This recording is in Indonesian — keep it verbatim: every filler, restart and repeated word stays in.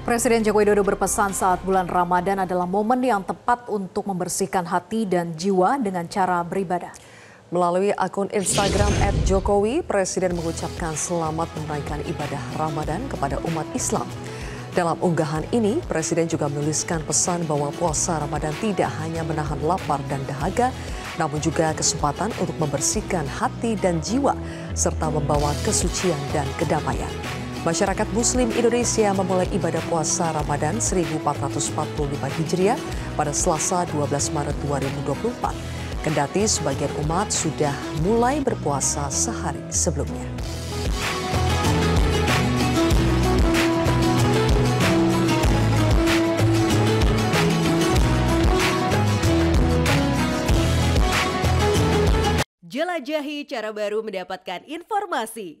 Presiden Joko Widodo berpesan saat bulan Ramadan adalah momen yang tepat untuk membersihkan hati dan jiwa dengan cara beribadah. Melalui akun Instagram et Jokowi, Presiden mengucapkan selamat menunaikan ibadah Ramadan kepada umat Islam. Dalam unggahan ini, Presiden juga menuliskan pesan bahwa puasa Ramadan tidak hanya menahan lapar dan dahaga, namun juga kesempatan untuk membersihkan hati dan jiwa, serta membawa kesucian dan kedamaian. Masyarakat Muslim Indonesia memulai ibadah puasa Ramadan seribu empat ratus empat puluh lima Hijriah pada Selasa dua belas Maret dua ribu dua puluh empat. Kendati sebagian umat sudah mulai berpuasa sehari sebelumnya. Jelajahi cara baru mendapatkan informasi.